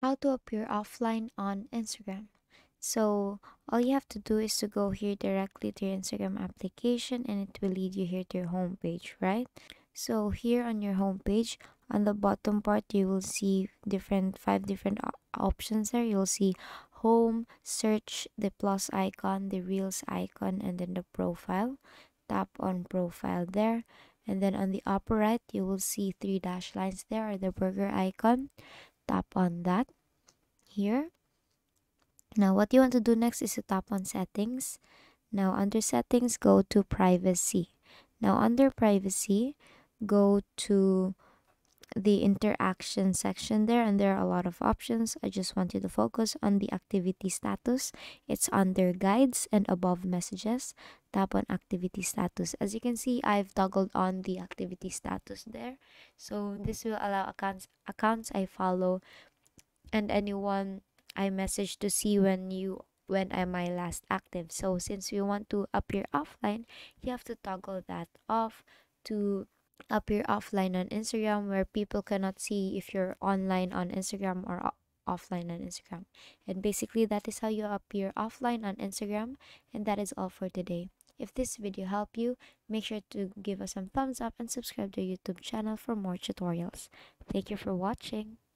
how to appear offline on Instagram. So all you have to do is to go here directly to your Instagram application, and it will lead you here to your home page, right? So here on your home page, on the bottom part, you will see five different options there. You'll see home, search, the plus icon, the reels icon, and then the profile. Tap on profile there, and then on the upper right, you will see 3 dash lines there, or the burger icon. Tap on that here. Now what you want to do next is to tap on settings. Now under settings, go to privacy. Now under privacy, go to the interaction section there, and there are a lot of options. I just want you to focus on the activity status. It's under guides and above messages. Tap on activity status. As you can see, I've toggled on the activity status there, so this will allow accounts I follow and anyone I message to see when am I last active. So since we want to appear offline, you have to toggle that off to appear offline on Instagram, where people cannot see if you're online on Instagram or offline on Instagram. And basically, that is how you appear offline on Instagram. And that is all for today. If this video helped you, make sure to give us some thumbs up and subscribe to our YouTube channel for more tutorials. Thank you for watching.